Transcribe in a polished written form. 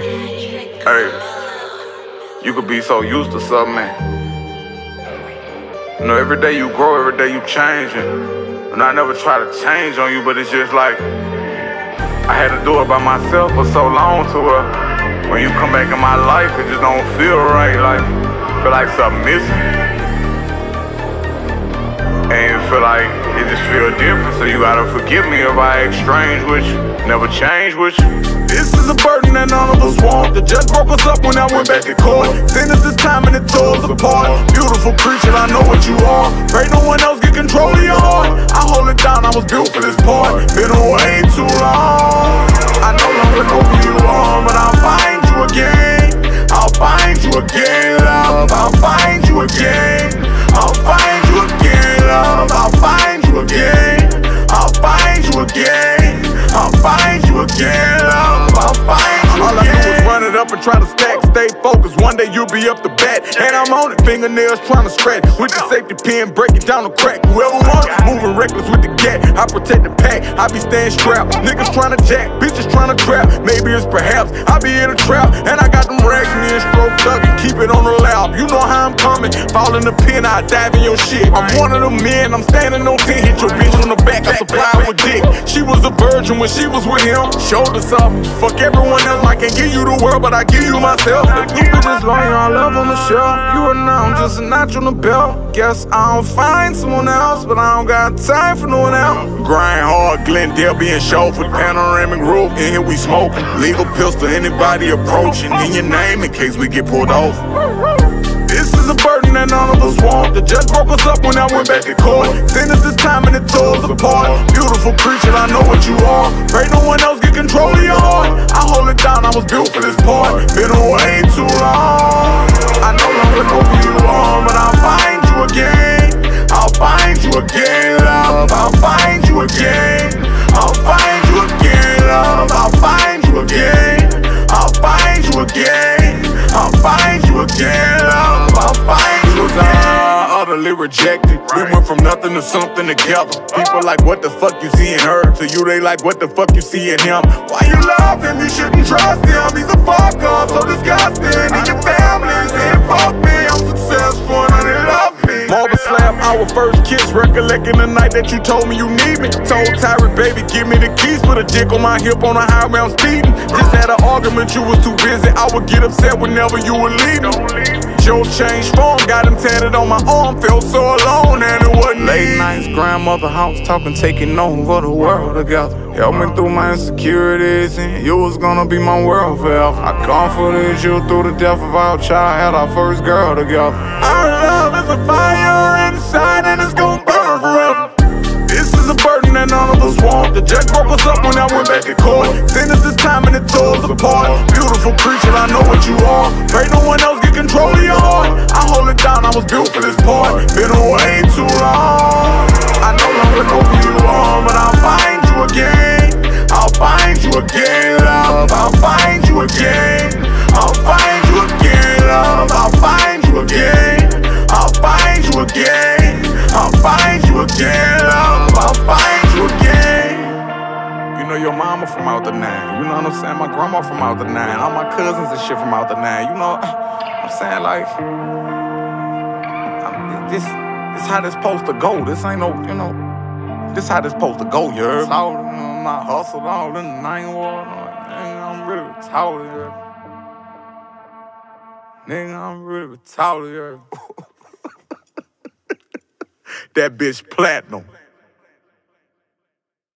Hey, you could be so used to something, and, you know, every day you grow, every day you change, and I never try to change on you, but it's just like I had to do it by myself for so long to where when you come back in my life, it just don't feel right. Like, I feel like something missing. And feel like it just feel different, so you gotta forgive me if I act strange with you, never change with you. This is a burden that none of us want. The judge broke us up when I went back to court. Sentenced to time and it tore us apart. Beautiful creature, I know what you are. Pray no one else get control of your heart. I hold it down, I was built for this part. Been away too long. I no longer go for you on, but I'll find you again. I'll find you again, love. I'll find you again. I'll find you again, love. I'll find you again. I'll find you again. I'll find you again, love. I'll find you again. All I do is run it up and try to stack. Stay focused, one day you'll be up the bat. And I'm on it, fingernails trying to scratch. With the safety pin, break it down the crack. Whoever wants it, moving reckless with the gat. I protect the pack, I be staying strapped. Niggas trying to jack, bitches trying to trap. Maybe it's perhaps, I be in a trap. And I got them racks, me and stroke tugging. Keep it on the loud, you know how I'm coming. Fall in the pen, I dive in your shit. I'm one of them men, I'm standing on 10. Hit your bitch on the back, I supply with dick. She was a virgin when she was with him. Shoulders up, fuck everyone else. I can't give you the world, but I give you myself. The people just lying, I love on the shelf. You are now just a notch on the belt. Guess I'll find someone else, but I don't got time for no one else. Grind hard, Glendale being chauffeured with panoramic roof. In here we smoking, legal pills to anybody approaching. In your name in case we get pulled off. This is a burden that none of us want. The judge broke us up when I went back to court. Sentenced to time and it tore us apart. Beautiful creature, I know what you are. Pray no one else get control of your heart. I hold it down, I was built for this part. Been away too long. I no longer go for you on, but I'll find you again. I'll find you again, love. I'll find you again. I'll find you again, love. I'll find you again. I'll find you again. I'll find you again, love. I'll find you again. Utterly rejected. We went from nothing to something together. People like, what the fuck you see in her? To you they like, what the fuck you see in him? Why you love him? You shouldn't trust him. He's a fuck up, so disgusting. And your family's saying fuck me. I'm successful and they love me. Marble slap, our first kiss. Recollecting the night that you told me you need me. Told Tyree, baby, give me the keys. Put a dick on my hip on a high round speeding. Just had an argument, you was too busy. I would get upset whenever you would leave me. Joe changed form, got him tatted on my arm. Felt so alone and it wasn't late nights, grandmother house talking, taking over the world together. Helped me through my insecurities and you was gonna be my world forever. I comforted you through the death of our child, had our first girl together. Our love is a fire inside and it's gonna burn forever. This is a burden that none of us want. The judge broke us up when I went back to court. Sentenced to time and it tore us apart. Beautiful creature, I know what you are. Pray no one else get control of your heart. I hold it down, I was built for this part. Been away too long. I no longer go for you on, but I'll find you again. I'll find you again, love. I'll find you again. I'll find you again, love. I'll find you again. I'll find you again. I'll find you again, love. I'll find you again. You know your mama from out the nine. You know what I'm saying? My grandma from out the nine. All my cousins and shit from out the nine. You know I'm saying? Like, this how this supposed to go. This ain't no, you know, this how this supposed to go, you heard? I'm not hustled all in the nine world. I'm really retarded, you heard? Nigga, I'm really retarded, you heard? That bitch platinum.